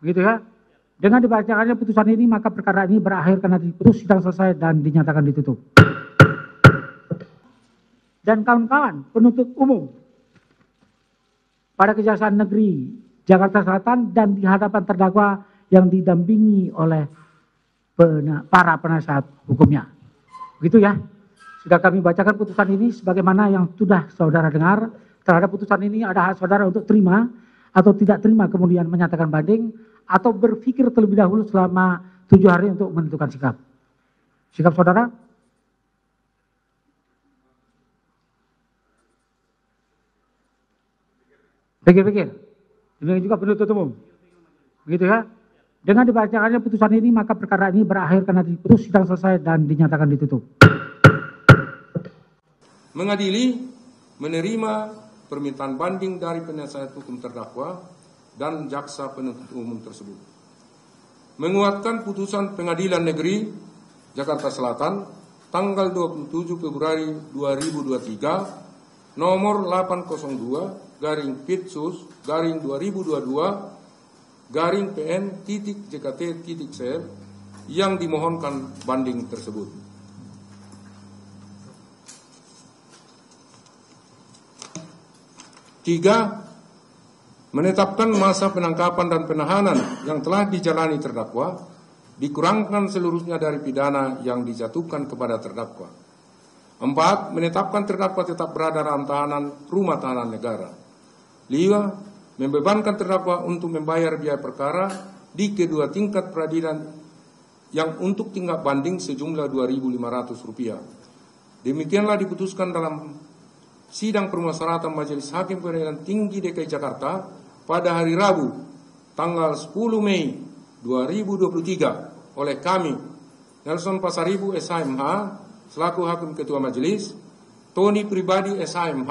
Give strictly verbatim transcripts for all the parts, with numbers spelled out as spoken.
Begitu ya. Dengan dibacakannya putusan ini, maka perkara ini berakhir karena diputus sidang selesai dan dinyatakan ditutup. Dan kawan-kawan penuntut umum pada Kejaksaan Negeri Jakarta Selatan dan di hadapan terdakwa yang didampingi oleh pena, para penasihat hukumnya. Begitu ya. Sudah kami bacakan putusan ini sebagaimana yang sudah saudara dengar. Terhadap putusan ini ada hak saudara untuk terima atau tidak terima kemudian menyatakan banding atau berpikir terlebih dahulu selama tujuh hari untuk menentukan sikap. Sikap saudara? Pikir-pikir. Demikian juga penuntut umum. Begitu ya. Dengan dibacakannya putusan ini, maka perkara ini berakhir karena diputus sidang selesai dan dinyatakan ditutup. Mengadili, menerima permintaan banding dari penasihat hukum terdakwa dan jaksa penuntut umum tersebut. Menguatkan putusan Pengadilan Negeri Jakarta Selatan tanggal dua puluh tujuh Februari dua ribu dua puluh tiga nomor delapan nol dua garing Pitsus garing dua ribu dua puluh dua garing P N titik J K T titik C L yang dimohonkan banding tersebut. Tiga, menetapkan masa penangkapan dan penahanan yang telah dijalani terdakwa dikurangkan seluruhnya dari pidana yang dijatuhkan kepada terdakwa. Empat, menetapkan terdakwa tetap berada dalam tahanan rumah tahanan negara. Lima, membebankan terdakwa untuk membayar biaya perkara di kedua tingkat peradilan yang untuk tingkat banding sejumlah dua ribu lima ratus rupiah. Demikianlah diputuskan dalam sidang permusyawaratan Majelis Hakim Pengadilan Tinggi D K I Jakarta pada hari Rabu tanggal sepuluh Mei dua ribu dua puluh tiga oleh kami, Nelson Pasaribu S H M H selaku Hakim Ketua Majelis, Tony Pribadi S H M H,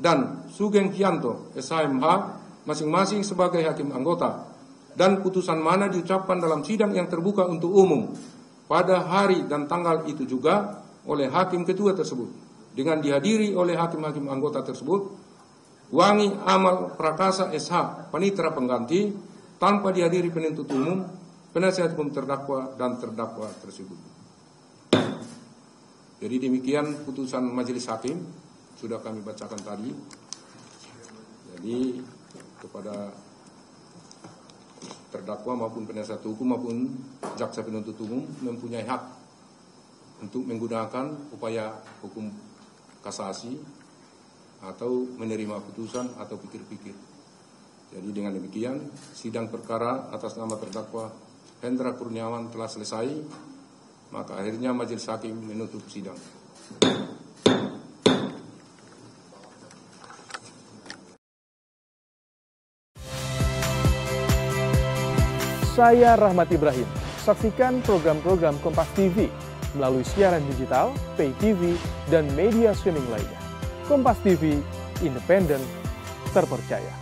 dan Sugeng Kianto S H M H masing-masing sebagai hakim anggota, dan putusan mana diucapkan dalam sidang yang terbuka untuk umum pada hari dan tanggal itu juga oleh hakim ketua tersebut dengan dihadiri oleh hakim-hakim anggota tersebut Wangi Amal Prakasa S H panitera pengganti tanpa dihadiri penuntut umum, penasihat hukum terdakwa dan terdakwa tersebut. Jadi demikian putusan majelis hakim sudah kami bacakan tadi. Jadi kepada terdakwa maupun penasihat hukum maupun jaksa penuntut umum mempunyai hak untuk menggunakan upaya hukum kasasi atau menerima putusan atau pikir-pikir. Jadi dengan demikian sidang perkara atas nama terdakwa Hendra Kurniawan telah selesai. Maka akhirnya majelis hakim menutup sidang. Saya Rahmat Ibrahim. Saksikan program-program Kompas T V melalui siaran digital, pay T V, dan media streaming lainnya. Kompas T V, independen, terpercaya.